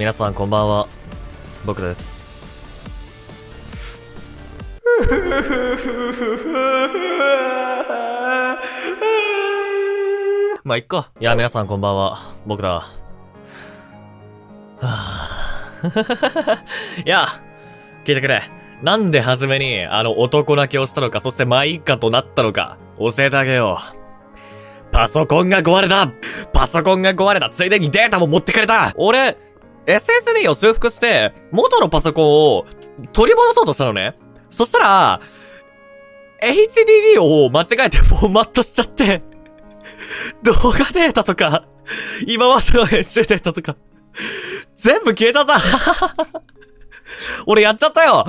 皆さんこんばんは、僕です。まあいっか。いや、皆さんこんばんは、僕だ。いや、聞いてくれ。なんで初めに男泣きをしたのか、そしてまあいっかとなったのか教えてあげよう。パソコンが壊れた！パソコンが壊れた！ついでにデータも持ってかれた！俺、SSD を修復して、元のパソコンを取り戻そうとしたのね。そしたら、HDD を間違えてフォーマットしちゃって、動画データとか、今までの編集データとか、全部消えちゃった俺やっちゃったよ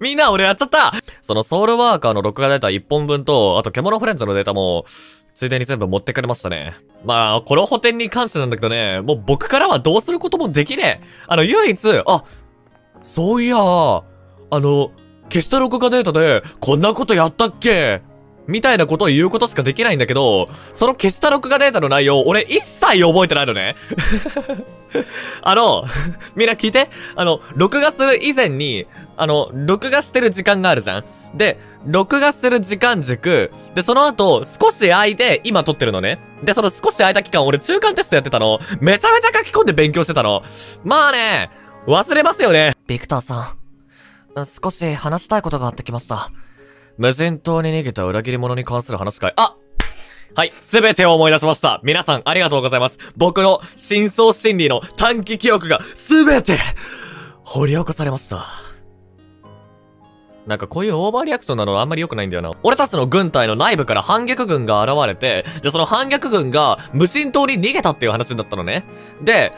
みんな俺やっちゃった。そのソウルワーカーの録画データ1本分と、あと獣フレンズのデータも、ついでに全部持ってかれましたね。まあ、この補填に関してなんだけどね、もう僕からはどうすることもできねえ。唯一、そういやー、消した録画データで、こんなことやったっけみたいなことを言うことしかできないんだけど、その消した録画データの内容、俺一切覚えてないのね。みんな聞いて。録画する以前に、録画してる時間があるじゃん。で、録画する時間軸。で、その後、少し空いて、今撮ってるのね。で、その少し空いた期間、俺中間テストやってたの。めちゃめちゃ書き込んで勉強してたの。まあね、忘れますよね。ビクターさん、少し話したいことがあってきました。無人島に逃げた裏切り者に関する話し会。はい、すべてを思い出しました。皆さんありがとうございます。僕の深層心理の短期記憶がすべて掘り起こされました。なんかこういうオーバーリアクションなのあんまり良くないんだよな。俺たちの軍隊の内部から反逆軍が現れて、で、その反逆軍が無人島に逃げたっていう話になったのね。で、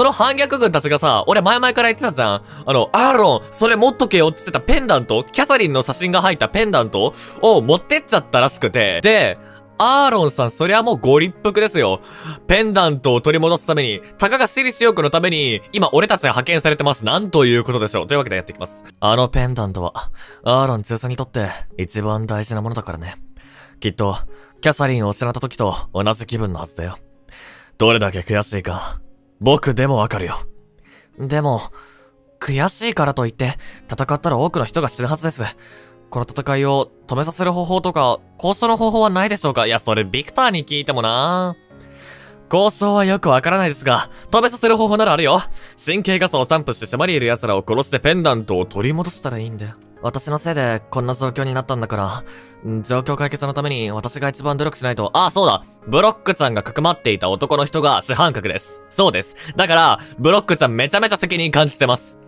その反逆軍たちがさ、俺前々から言ってたじゃん。アーロン、それ持っとけよって言ってたペンダント、キャサリンの写真が入ったペンダントを持ってっちゃったらしくて。で、アーロンさん、そりゃもうご立腹ですよ。ペンダントを取り戻すために、たかが私利私欲のために、今俺たちが派遣されてます。なんということでしょう。というわけでやっていきます。あのペンダントは、アーロン中佐にとって一番大事なものだからね。きっと、キャサリンを失った時と同じ気分のはずだよ。どれだけ悔しいか。僕でもわかるよ。でも、悔しいからといって、戦ったら多くの人が死ぬはずです。この戦いを止めさせる方法とか、交渉の方法はないでしょうか？いや、それビクターに聞いてもなぁ。交渉はよくわからないですが、止めさせる方法ならあるよ。神経ガスを散布して島にいる奴らを殺してペンダントを取り戻したらいいんだよ。私のせいでこんな状況になったんだから、状況解決のために私が一番努力しないと。あ、そうだ。ブロックちゃんがかくまっていた男の人が主犯格です。そうです。だから、ブロックちゃんめちゃめちゃ責任感じてます。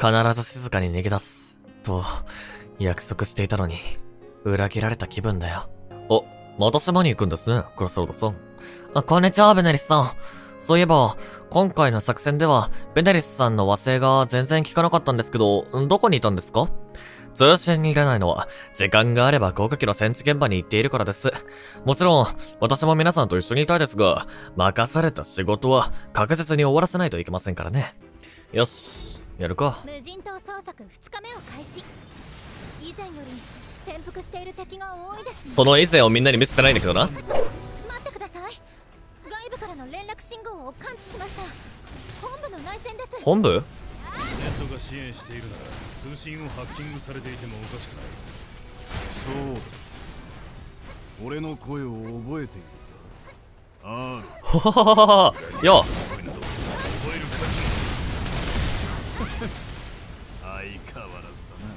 必ず静かに逃げ出す。と、約束していたのに、裏切られた気分だよ。お、また島に行くんですね、クロスロードさん。あ、こんにちは、ベネリスさん。そういえば、今回の作戦では、ベネリスさんの和声が全然聞かなかったんですけど、どこにいたんですか？通信にいらないのは、時間があれば攻撃の戦地現場に行っているからです。もちろん、私も皆さんと一緒にいたいですが、任された仕事は確実に終わらせないといけませんからね。よし、やるか。無人島捜索2日目を開始。以前より潜伏している敵が多いですね。その以前をみんなに見せてないんだけどな。外部からの連絡信号を感知しました。本部の内線です。本部？ネットが支援しているなら、通信をハッキングされていてもおかしくない。そうだ。俺の声を覚えているか？ああ。ははははは。よ。相変わらずだな。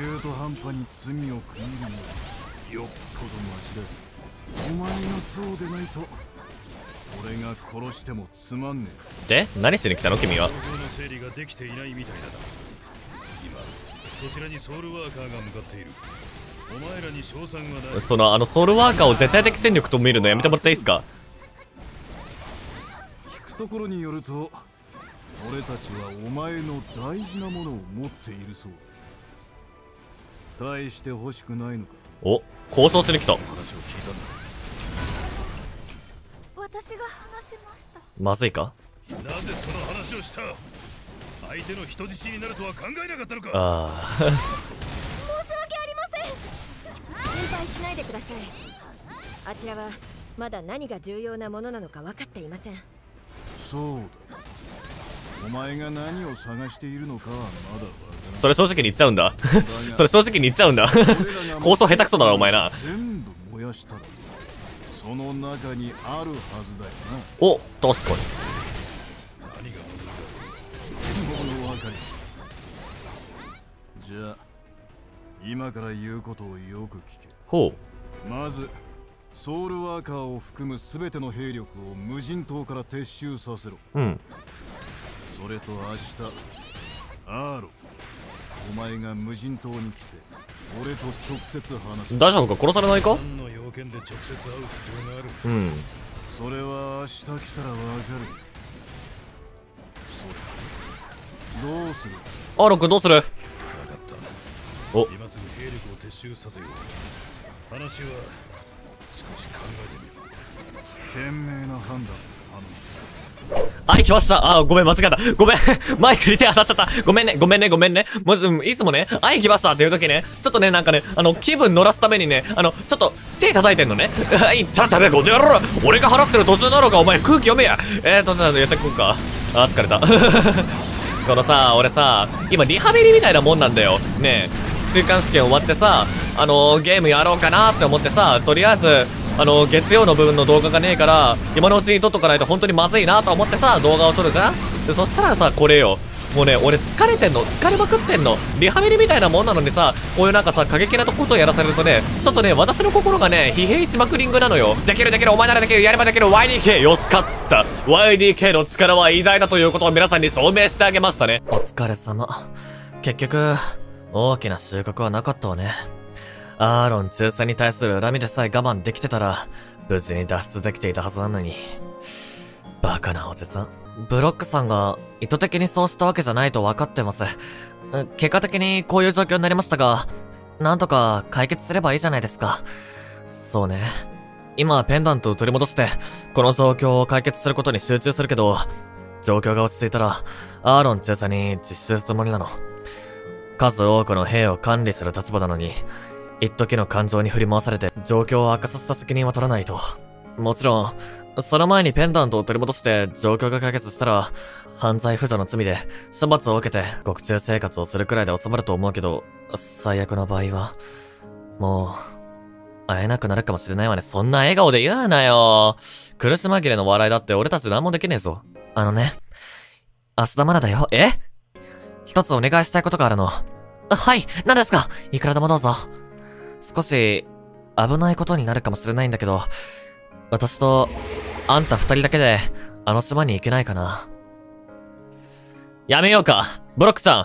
中途半端に罪を食い入るのよっぽどマジだ。お前がそうでないと俺が殺してもつまんねえ。で、何しに来たの君は。整理ができていないみたいだ。今そちらにソウルワーカーが向かっている。お前らに賞賛はない。そのソウルワーカーを絶対的戦力と見るのやめてもらっていいですか？聞くところによると、俺たちはお前の大事なものを持っているそう。返して欲しくないのか？お、交渉しに来た。話を聞いたんだ。私が話しました。まずいか？なんでその話をした？相手の人質になるとは考えなかったのか？ああ。申し訳ありません。心配しないでください。あちらはまだ何が重要なものなのか分かっていません。そうだ。お前が何を探しているのかはまだ。それ正直に言っちゃうんだ。それ正直に言っちゃうんだ。構想下手くそだなお前な。全部燃やしたらその中にあるはずだよな。お、確かに。何が問題だ。もう分かり。じゃあ今から言うことをよく聞け。ほう。まずソウルワーカーを含む全ての兵力を無人島から撤収させろ。うん。それと明日アーロ、お前が無人島に来て俺と直接話す。大丈夫か、殺されないか。うん、それは明日来たらわかる。それどうする。アーロ君どうする。わかった。お、今すぐ兵力を撤収させよう。話は少し考えてみる。賢明な判断頼む。はい、来ました。あ、ごめん、間違えた。ごめん。マイクに手当たっちゃった。ごめんね、ごめんね、ごめんね。もし、いつもね、はい、来ましたっていう時ね、ちょっとね、なんかね、気分乗らすためにね、ちょっと、手叩いてんのね。はい、叩け、この野郎。俺が払ってる途中だろうか、お前、空気読めや。じゃあ、やってこうか。あ、疲れた。このさ、俺さ、今、リハビリみたいなもんなんだよ。ねえ、中間試験終わってさ、ゲームやろうかなって思ってさ、とりあえず、月曜の部分の動画がねえから、今のうちに撮っとかないと本当にまずいなと思ってさ、動画を撮るじゃん。で、そしたらさ、これよ。もうね、俺疲れてんの。疲れまくってんの。リハビリみたいなもんなのにさ、こういうなんかさ、過激なことをやらされるとね、ちょっとね、私の心がね、疲弊しまくりんぐなのよ。できるできる、お前ならできる、やればできる、YDK、よしかった。YDK の力は偉大だということを皆さんに証明してあげましたね。お疲れ様。結局、大きな収穫はなかったわね。アーロン中佐に対する恨みでさえ我慢できてたら、無事に脱出できていたはずなのに。バカなおじさん。ブロックさんが意図的にそうしたわけじゃないと分かってます。結果的にこういう状況になりましたが、なんとか解決すればいいじゃないですか。そうね。今はペンダントを取り戻して、この状況を解決することに集中するけど、状況が落ち着いたら、アーロン中佐に実施するつもりなの。数多くの兵を管理する立場なのに、一時の感情に振り回されて状況を悪化させた責任は取らないと。もちろん、その前にペンダントを取り戻して状況が解決したら、犯罪扶助の罪で処罰を受けて獄中生活をするくらいで収まると思うけど、最悪の場合は、もう、会えなくなるかもしれないわね。そんな笑顔で言うなよ。苦し紛れの笑いだって俺たち何もできねえぞ。明日まだだよ。え？一つお願いしたいことがあるの。はい、何ですか？いくらでもどうぞ。少し、危ないことになるかもしれないんだけど、私と、あんた二人だけで、島に行けないかな。やめようか。ブロックちゃん。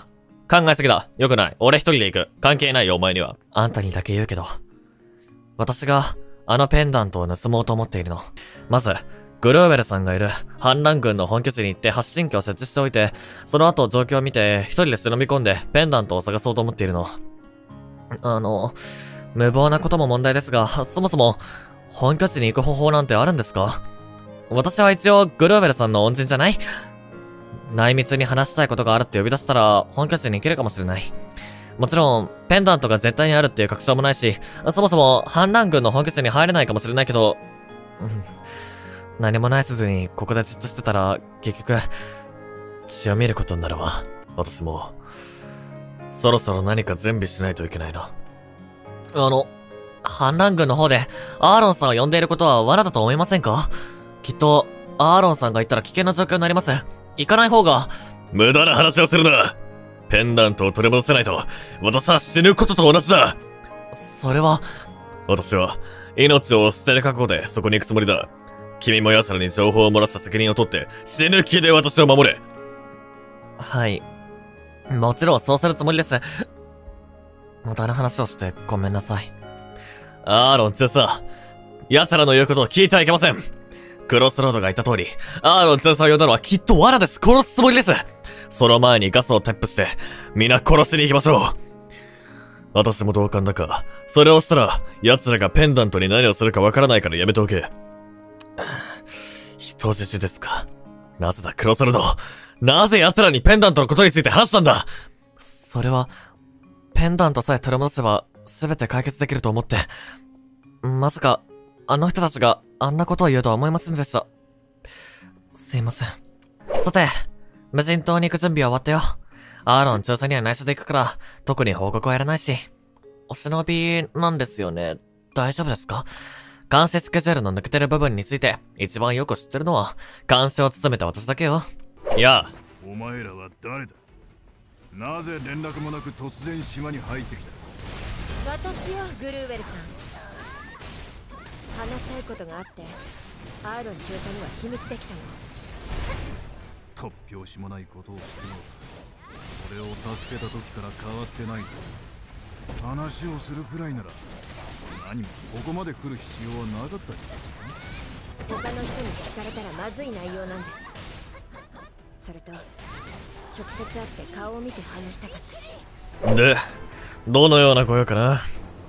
考えすぎだ。よくない。俺一人で行く。関係ないよ、お前には。あんたにだけ言うけど、私が、ペンダントを盗もうと思っているの。まず、グルーウェルさんがいる、反乱軍の本拠地に行って発信機を設置しておいて、その後状況を見て、一人で忍び込んで、ペンダントを探そうと思っているの。無謀なことも問題ですが、そもそも、本拠地に行く方法なんてあるんですか？私は一応、グルーベルさんの恩人じゃない？内密に話したいことがあるって呼び出したら、本拠地に行けるかもしれない。もちろん、ペンダントが絶対にあるっていう確証もないし、そもそも、反乱軍の本拠地に入れないかもしれないけど、何もない筋にここでじっとしてたら、結局、血を見ることになるわ。私も、そろそろ何か準備しないといけないな。反乱軍の方で、アーロンさんを呼んでいることは罠だと思いませんか？きっと、アーロンさんが行ったら危険な状況になります。行かない方が。無駄な話をするな。ペンダントを取り戻せないと、私は死ぬことと同じだ。それは。私は、命を捨てる覚悟でそこに行くつもりだ。君も奴らに情報を漏らした責任を取って、死ぬ気で私を守れ。はい。もちろんそうするつもりです。無駄な話をしてごめんなさい。アーロン中佐、奴らの言うことを聞いてはいけません。クロスロードが言った通り、アーロン中佐を呼んだのはきっと罠です。殺すつもりです。その前にガスをテップして、皆殺しに行きましょう。私も同感だが、それをしたら、奴らがペンダントに何をするかわからないからやめておけ。人質ですか。なぜだ、クロスロード。なぜ奴らにペンダントのことについて話したんだ？それは、ペンダントさえ取り戻せば、すべて解決できると思って。まさか、人たちがあんなことを言うとは思いませんでした。すいません。さて、無人島に行く準備は終わったよ。アーロン調査には内緒で行くから、特に報告はやらないし。お忍びなんですよね。大丈夫ですか？監視スケジュールの抜けてる部分について、一番よく知ってるのは、監視を務めた私だけよ。いや。お前らは誰だ？なぜ連絡もなく突然島に入ってきた？私よ、グルーウェルさん。話したいことがあって、アーロン中佐には秘密できたの。突拍子もないことをするのだ。俺を助けた時から変わってないぞ。話をするくらいなら、何もここまで来る必要はなかったけどね。他の人に聞かれたらまずい内容なんです。それと、直接会って顔を見て話したかったし。で、どのようなご用かな？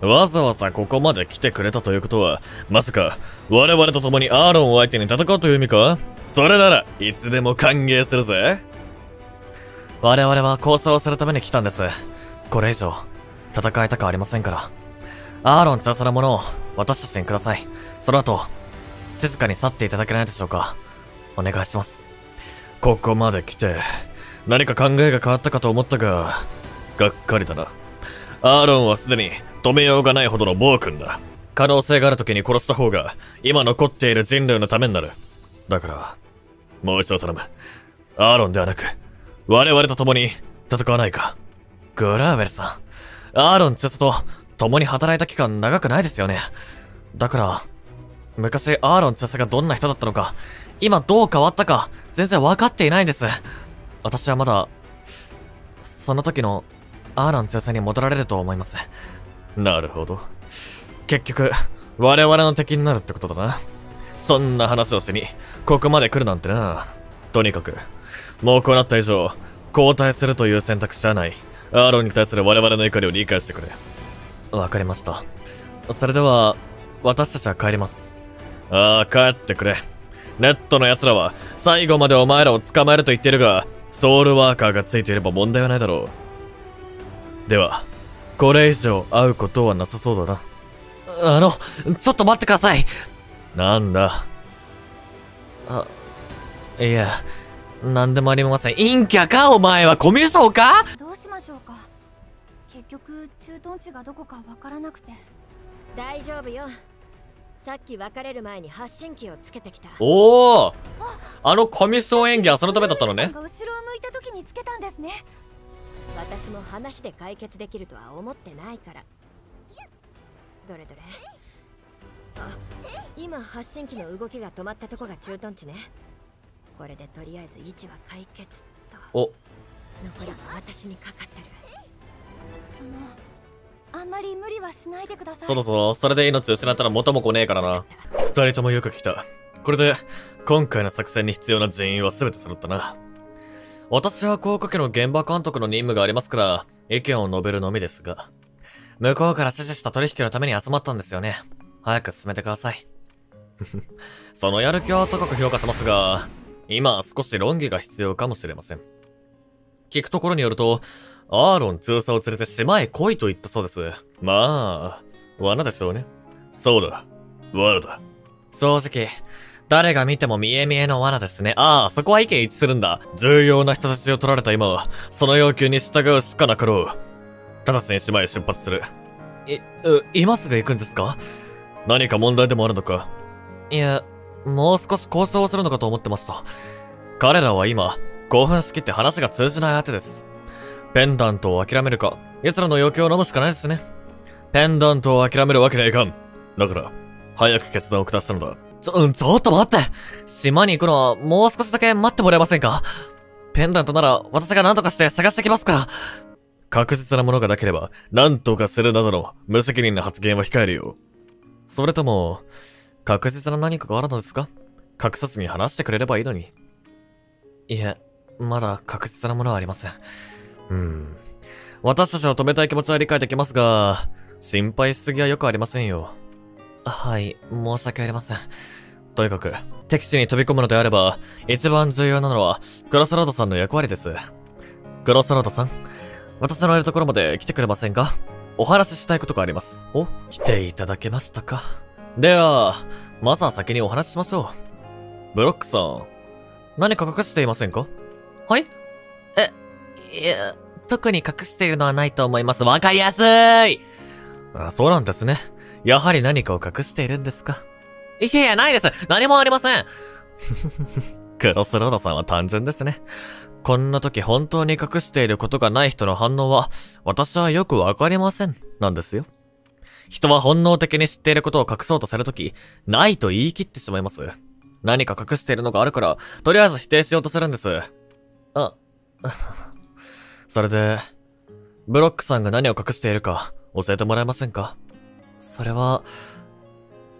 わざわざここまで来てくれたということは、まさか、我々と共にアーロンを相手に戦うという意味か？それなら、いつでも歓迎するぜ。我々は交渉するために来たんです。これ以上、戦いたくありませんから。アーロン中佐のものを、私たちにください。その後、静かに去っていただけないでしょうか。お願いします。ここまで来て、何か考えが変わったかと思ったが、がっかりだな。アーロンはすでに止めようがないほどの暴君だ。可能性がある時に殺した方が今残っている人類のためになる。だから、もう一度頼む。アーロンではなく、我々と共に戦わないか。グラウェルさん、アーロン中佐と共に働いた期間長くないですよね。だから、昔アーロン中佐がどんな人だったのか、今どう変わったか全然わかっていないんです。私はまだ、その時のアーロン中佐に戻られると思います。なるほど。結局、我々の敵になるってことだな。そんな話をしに、ここまで来るなんてな。とにかく、もうこうなった以上、交代するという選択肢はない。アーロンに対する我々の怒りを理解してくれ。わかりました。それでは、私たちは帰ります。ああ、帰ってくれ。ネットの奴らは、最後までお前らを捕まえると言っているが、ソウルワーカーがついていれば問題はないだろう。では、これ以上会うことはなさそうだな。ちょっと待ってください。なんだ。あ、いや、なんでもありません。陰キャか？お前はコミュ障か？どうしましょうか。結局、駐屯地がどこかわからなくて。大丈夫よ。さっき別れる前に発信機をつけてきた。おお、あのコミュ障演技はそのためだったのね。後ろを向いた時につけたんですね。私も話で解決できるとは思ってないから。どれどれ。あ、今発信機の動きが止まったとこが駐屯地ね。これでとりあえず位置は解決と。お、残りは私にかかってる。あんまり無理はしないでください。そろそろそれで命を失ったら元も子ねえからな。二人ともよく来た。これで今回の作戦に必要な人員は全て揃ったな。私は広告機の現場監督の任務がありますから、意見を述べるのみですが。向こうから指示した取引のために集まったんですよね。早く進めてください。そのやる気は高く評価しますが、今は少し論議が必要かもしれません。聞くところによると、アーロン中佐を連れて島へ来いと言ったそうです。まあ、罠でしょうね。そうだ。罠だ。正直、誰が見ても見え見えの罠ですね。ああ、そこは意見一致するんだ。重要な人質を取られた今は、その要求に従うしかなかろう。直ちに島へ出発する。今すぐ行くんですか？何か問題でもあるのか？いや、もう少し交渉をするのかと思ってました。彼らは今、興奮しきって話が通じないあてです。ペンダントを諦めるか、奴らの要求を飲むしかないですね。ペンダントを諦めるわけにはいかん。だから、早く決断を下したのだ。ちょっと待って。島に行くのはもう少しだけ待ってもらえませんか？ペンダントなら私が何とかして探してきますから。確実なものがなければ何とかするなどの無責任な発言は控えるよ。それとも、確実な何かがあるのですか？隠さずに話してくれればいいのに。いえ、まだ確実なものはありません。私たちを止めたい気持ちは理解できますが、心配しすぎはよくありませんよ。はい、申し訳ありません。とにかく、敵地に飛び込むのであれば、一番重要なのは、クロスロードさんの役割です。クロスロードさん、私のいるところまで来てくれませんか？お話ししたいことがあります。お、来ていただけましたか。では、まずは先にお話ししましょう。ブロックさん、何か隠していませんか？はい？いや、特に隠しているのはないと思います。わかりやすい！あ、そうなんですね。やはり何かを隠しているんですか？いやいや、ないです。何もありません。クロスロードさんは単純ですね。こんな時本当に隠していることがない人の反応は、私はよくわかりません、なんですよ。人は本能的に知っていることを隠そうとするとき、ないと言い切ってしまいます。何か隠しているのがあるから、とりあえず否定しようとするんです。あ、それで、ブロックさんが何を隠しているか、教えてもらえませんか？それは、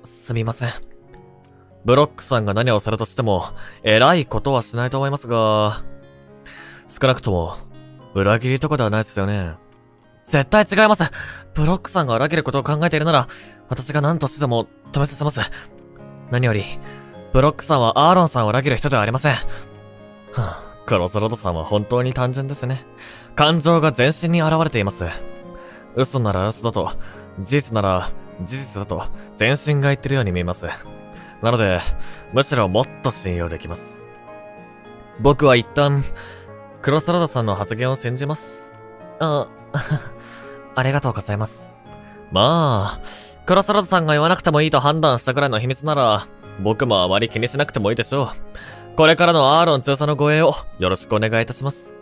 すみません。ブロックさんが何をされたとしても、偉いことはしないと思いますが、少なくとも、裏切りとかではないですよね。絶対違います。ブロックさんが裏切ることを考えているなら、私が何としてでも止めさせます。何より、ブロックさんはアーロンさんを裏切る人ではありません。はあ、クロスロードさんは本当に単純ですね。感情が全身に現れています。嘘なら嘘だと、事実なら事実だと、全身が言ってるように見えます。なので、むしろもっと信用できます。僕は一旦、クロスロードさんの発言を信じます。ありがとうございます。まあ、クロスロードさんが言わなくてもいいと判断したくらいの秘密なら、僕もあまり気にしなくてもいいでしょう。これからのアーロン中佐の護衛をよろしくお願いいたします。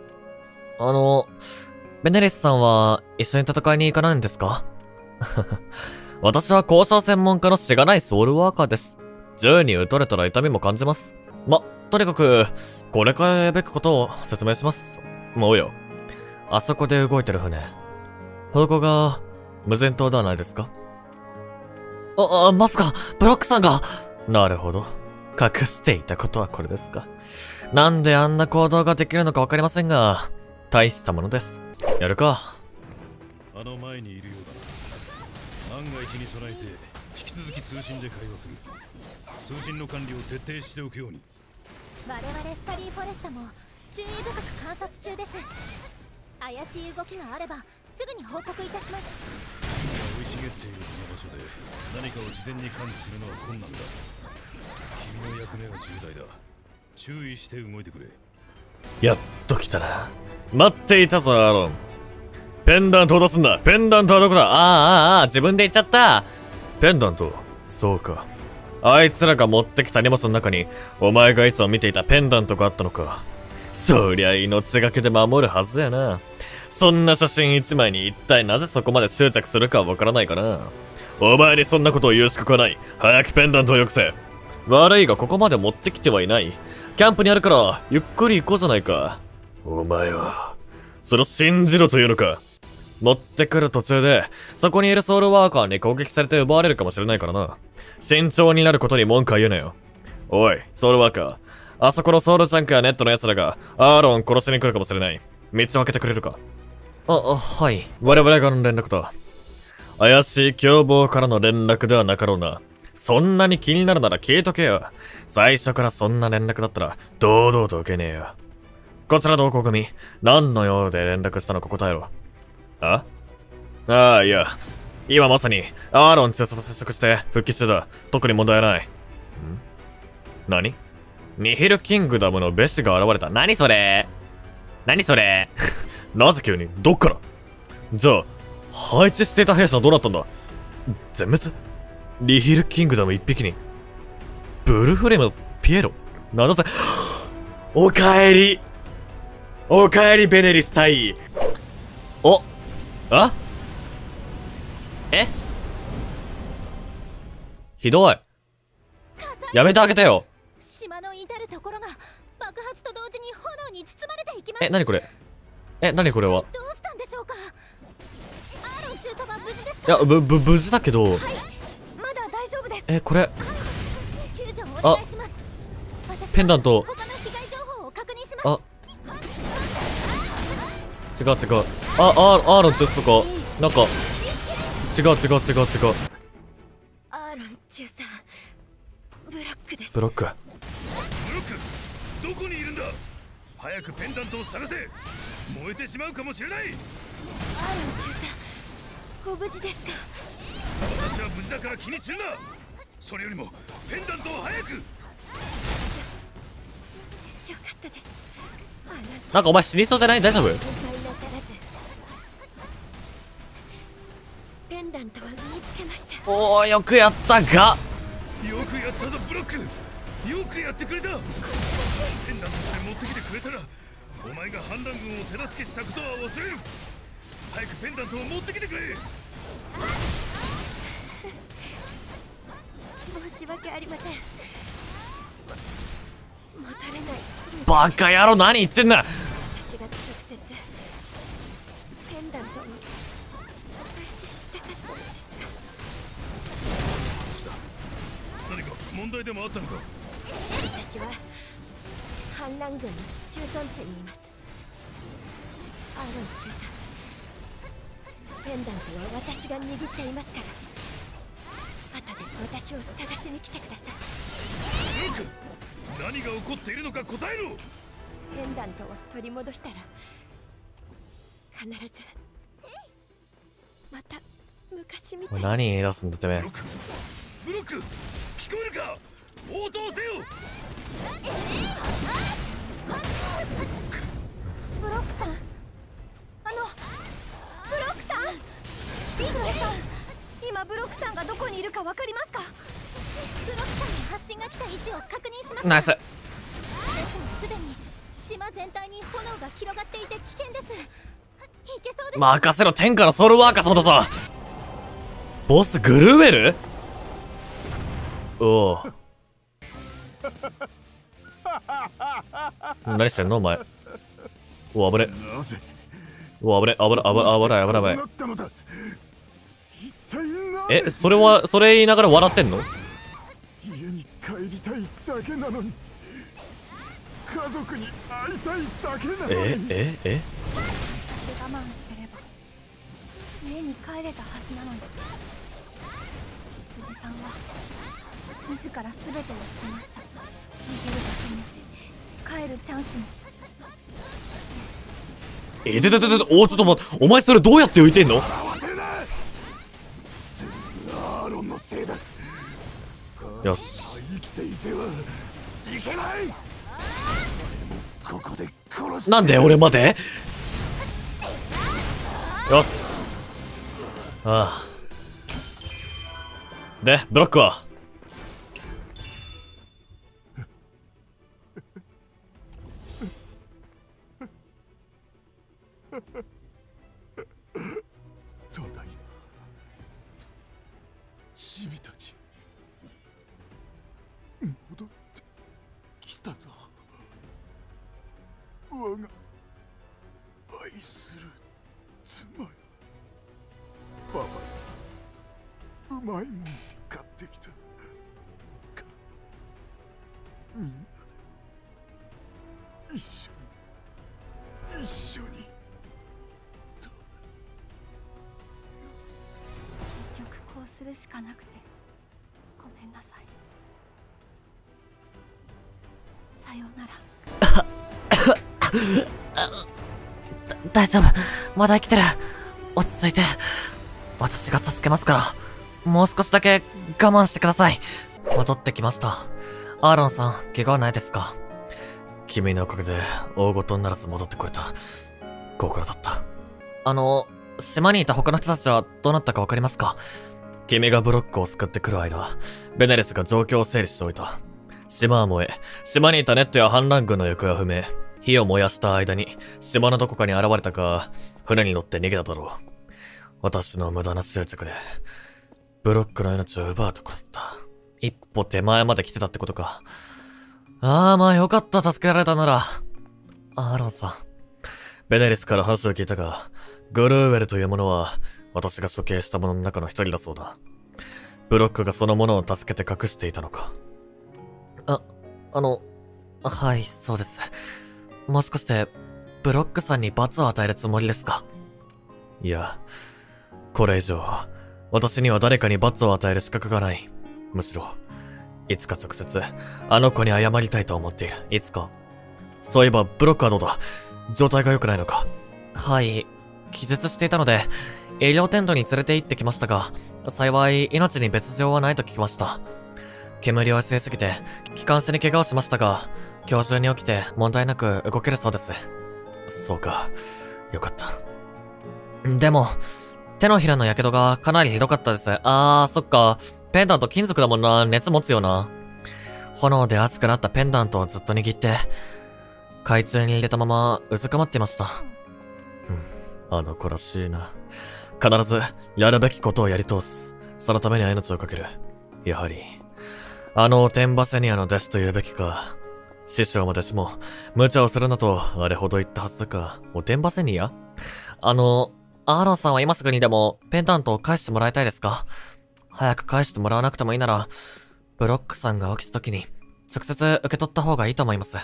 ベネリスさんは一緒に戦いに行かないんですか？私は交渉専門家のしがないソウルワーカーです。銃に撃たれたら痛みも感じます。とにかく、これからやべきことを説明します。もうよ。あそこで動いてる船。方向が、無人島ではないですか？まさか、ブロックさんが。なるほど。隠していたことはこれですか。なんであんな行動ができるのかわかりませんが、大したものです。やるか。あの前にいるようだ。万が一に備えて、引き続き通信で会話する。通信の管理を徹底しておくように。我々スタディフォレストも注意深く観察中です。怪しい動きがあればすぐに報告いたします。生い茂っているこの場所で何かを事前に管理するのは困難だ。君の役目は重大だ。注意して動いてくれ。やっと来たな。待っていたぞ、アーロン。ペンダントを出すんだ。ペンダントはどこだ？自分で言っちゃった。ペンダント、そうか。あいつらが持ってきた荷物の中に、お前がいつも見ていたペンダントがあったのか。そりゃ命がけで守るはずやな。そんな写真一枚に一体なぜそこまで執着するかはわからないかな。お前にそんなことを言う資格はない。早くペンダントをよくせ。悪いがここまで持ってきてはいない。キャンプにあるから、ゆっくり行こうじゃないか。お前は、それを信じろというのか。持ってくる途中で、そこにいるソウルワーカーに攻撃されて奪われるかもしれないからな。慎重になることに文句は言うなよ。おい、ソウルワーカー。あそこのソウルジャンクやネットの奴らが、アーロン殺しに来るかもしれない。道を開けてくれるか。はい。我々からの連絡だ。怪しい凶暴からの連絡ではなかろうな。そんなに気になるなら聞いとけよ。最初からそんな連絡だったら、堂々と受けねえよ。こちら同行組。何の用で連絡したのか答えろ。いや。今まさに、アーロン中佐と接触して復帰中だ。特に問題ない。ん？何？ニヒルキングダムのベシが現れた。何それなぜ急に？どっから？じゃあ、配置していた兵士はどうなったんだ？全滅？ニヒルキングダム一匹に。ブルフレムのピエロ？7000。おかえり、ベネリス大尉。ひどい。やめてあげてよ。島の至るところが爆発と同時に炎に包まれていきます。何これは。どうしたんでしょうか。アーロン中佐は無事ですか？いや、無事だけど。はい、まだ大丈夫です。これ。救助をお願いします。ペンダント。他の被害情報を確認します。違う。アーロン中佐とか、なんか、違う。アーロン中佐、ブロックです。ブロック、どこにいるんだ？早くペンダントを探せ。燃えてしまうかもしれない。アーロン中佐、ご無事ですか？私は無事だから気にするな。それよりもペンダントを早く。なんかお前死にそうじゃない？大丈夫？おお、よくやったが。よくやったぞブロック。よくやってくれた。ペンダントさえ持ってきてくれたら、お前が反乱軍を手助けしたことは忘れる。早くペンダントを持ってきてくれ。申し訳ありません。戻れない。バカ野郎、何言ってんだ。私が直接ペンダントを。問題でもあったのか。私は反乱軍の駐屯地にいます。アロン中佐、ペンダントは私が握っていますから、後で私を探しに来てください。ルーク、何が起こっているのか答えろ。ペンダントを取り戻したら必ずまた昔みたいに。何言い出すんだてめえ。ブロック、聞こえるか。応答せよ。ブロックさん、ブロックさん、ビグレさん、今ブロックさんがどこにいるかわかりますか。ブロックさんに発信が来た位置を確認しました。ナイス。すでに島全体に炎が広がっていて危険です。いけそうです。任せろ、天下のソウルワーカー様だぞ。ボスグルーベル。お何してんのお前。おお、危ね。おお、危ね、危ね、危ね、危ね。え、それはそれ言いながら笑ってんの。家に帰りたいだけなのに、家族に会いたいだけなのに。えええ、我慢してれば家に帰れたはずなのに、おじさんは自ら全てを捨てました。逃げる場所も帰るチャンスも。え、でででで、お、ちょっと待って、お前それどうやって浮いてんの。よし、なんで俺まで。よし、ああ、でブロックは大丈夫、まだ生きてる。落ち着いて、私が助けますから、もう少しだけ我慢してください。戻ってきました。アーロンさん、怪我はないですか。君のおかげで大ごとにならず戻ってこれた。ご苦労だった。島にいた他の人たちはどうなったかわかりますか。君がブロックを救ってくる間、ベネレスが状況を整理しておいた。島は燃え、島にいたネットや反乱軍の行方は不明。火を燃やした間に、島のどこかに現れたか、船に乗って逃げただろう。私の無駄な執着で、ブロックの命を奪うところだった。一歩手前まで来てたってことか。ああ、まあよかった、助けられたなら。アーロンさん。ベネリスから話を聞いたが、グルーウェルというものは、私が処刑したものの中の一人だそうだ。ブロックがそのものを助けて隠していたのか。はい、そうです。もしかして、ブロックさんに罰を与えるつもりですか。いや、これ以上、私には誰かに罰を与える資格がない。むしろ、いつか直接、あの子に謝りたいと思っている。いつか。そういえば、ブロックはどうだ。状態が良くないのか。はい、気絶していたので、医療テントに連れて行ってきましたが、幸い、命に別状はないと聞きました。煙は強すぎて、気管支に怪我をしましたが、今日中に起きて問題なく動けるそうです。そうか。よかった。でも、手のひらの火傷がかなりひどかったです。あー、そっか。ペンダント金属だもんな。熱持つよな。炎で熱くなったペンダントをずっと握って、海中に入れたままうずくまっていました。あの子らしいな。必ず、やるべきことをやり通す。そのために命をかける。やはり、あの天馬セニアの弟子と言うべきか。師匠も弟子も、無茶をするなと、あれほど言ったはずか。お天馬セニア？アーロンさんは今すぐにでも、ペンダントを返してもらいたいですか？早く返してもらわなくてもいいなら、ブロックさんが起きた時に、直接受け取った方がいいと思います。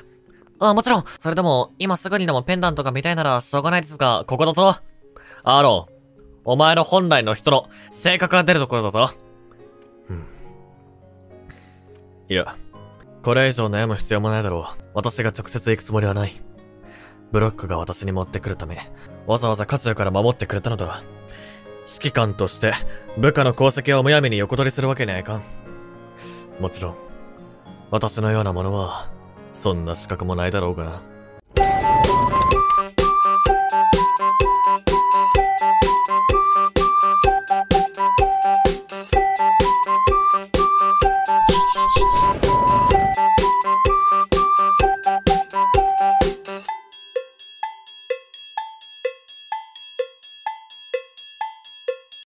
あ、もちろん！それでも、今すぐにでもペンダントが見たいならしょうがないですが、ここだぞ！アーロン、お前の本来の人の性格が出るところだぞ。いや、これ以上悩む必要もないだろう。私が直接行くつもりはない。ブロックが私に持ってくるため、わざわざ渦中から守ってくれたのだ。指揮官として、部下の功績をむやみに横取りするわけにはいかん。もちろん、私のようなものは、そんな資格もないだろうがな。